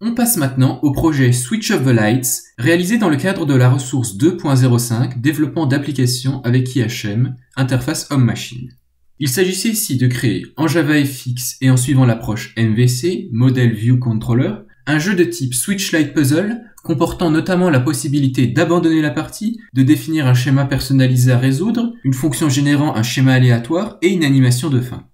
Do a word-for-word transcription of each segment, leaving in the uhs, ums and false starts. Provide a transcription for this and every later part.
On passe maintenant au projet Switch Off The Lights, réalisé dans le cadre de la ressource deux point zéro cinq, développement d'applications avec I H M, interface Homme-Machine. Il s'agissait ici de créer en JavaFX et en suivant l'approche M V C, Model-View-Controller, un jeu de type Switch Light Puzzle, comportant notamment la possibilité d'abandonner la partie, de définir un schéma personnalisé à résoudre, une fonction générant un schéma aléatoire et une animation de fin.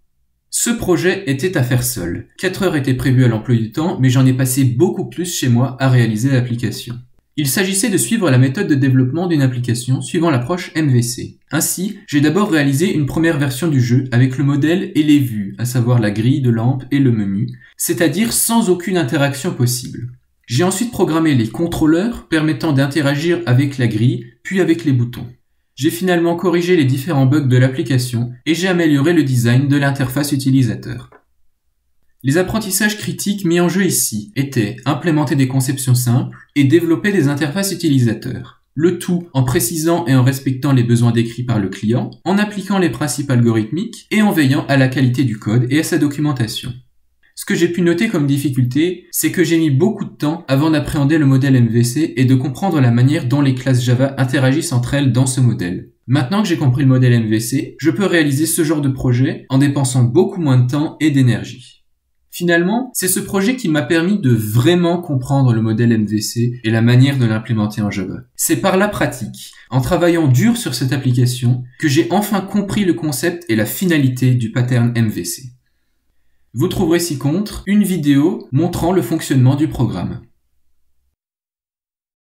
Ce projet était à faire seul. quatre heures étaient prévues à l'emploi du temps, mais j'en ai passé beaucoup plus chez moi à réaliser l'application. Il s'agissait de suivre la méthode de développement d'une application suivant l'approche M V C. Ainsi, j'ai d'abord réalisé une première version du jeu avec le modèle et les vues, à savoir la grille de lampe et le menu, c'est-à-dire sans aucune interaction possible. J'ai ensuite programmé les contrôleurs permettant d'interagir avec la grille, puis avec les boutons. J'ai finalement corrigé les différents bugs de l'application et j'ai amélioré le design de l'interface utilisateur. Les apprentissages critiques mis en jeu ici étaient implémenter des conceptions simples et développer des interfaces utilisateurs. Le tout en précisant et en respectant les besoins décrits par le client, en appliquant les principes algorithmiques et en veillant à la qualité du code et à sa documentation. Ce que j'ai pu noter comme difficulté, c'est que j'ai mis beaucoup de temps avant d'appréhender le modèle M V C et de comprendre la manière dont les classes Java interagissent entre elles dans ce modèle. Maintenant que j'ai compris le modèle M V C, je peux réaliser ce genre de projet en dépensant beaucoup moins de temps et d'énergie. Finalement, c'est ce projet qui m'a permis de vraiment comprendre le modèle M V C et la manière de l'implémenter en Java. C'est par la pratique, en travaillant dur sur cette application, que j'ai enfin compris le concept et la finalité du pattern M V C. Vous trouverez ci-contre une vidéo montrant le fonctionnement du programme.